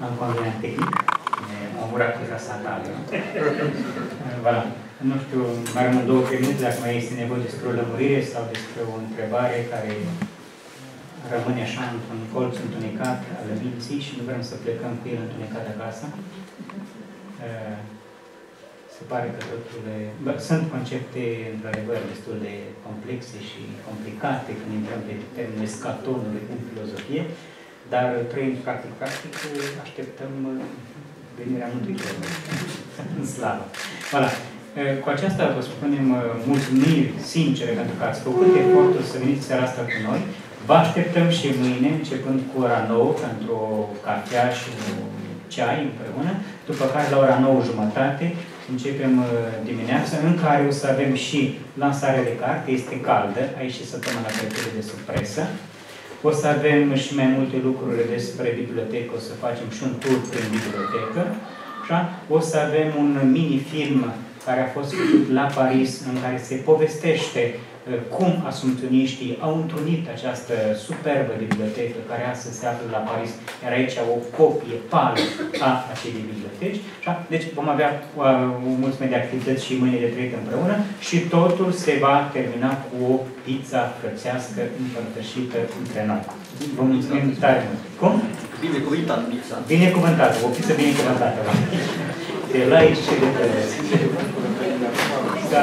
Acolo e tehnic, am urat cu casa ta. Voilà. Nu știu, mai rămân 2-3 minute, dacă mai este nevoie despre o lămurire sau despre o întrebare care rămâne așa într-un colț întunecat al minții și nu vrem să plecăm cu el întunecat acasă. Se pare că totul sunt concepte, într-adevăr, destul de complexe și complicate când intrăm pe termenul scatonului în filozofie, dar trăind practic, așteptăm venirea Mântuitorului în slavă. Voilà. Cu aceasta vă spunem mulțumiri sincere pentru că ați făcut efortul să veniți seara asta cu noi. Vă așteptăm și mâine, începând cu ora 9, pentru o cafea și un ceai împreună, după care la ora 9:30 începem dimineața, în care o să avem și lansarea de carte, este caldă, aici și săptămâna trecută de sub presă. O să avem și mai multe lucruri despre bibliotecă, o să facem și un tur prin bibliotecă. Așa? O să avem un mini-film care a fost făcut la Paris, în care se povestește cum asumpționiștii au întrunit această superbă bibliotecă care astăzi se află la Paris, iar aici o copie pală a acelei biblioteci. Deci vom avea o mulțime de activități și mâine de trăit împreună și totul se va termina cu o pizza frățească împărtășită între noi. Vă mulțumim tare mult! Cum? Binecuvântat pizza! Binecuvântată! O pizza binecuvântată! De la aici și de pe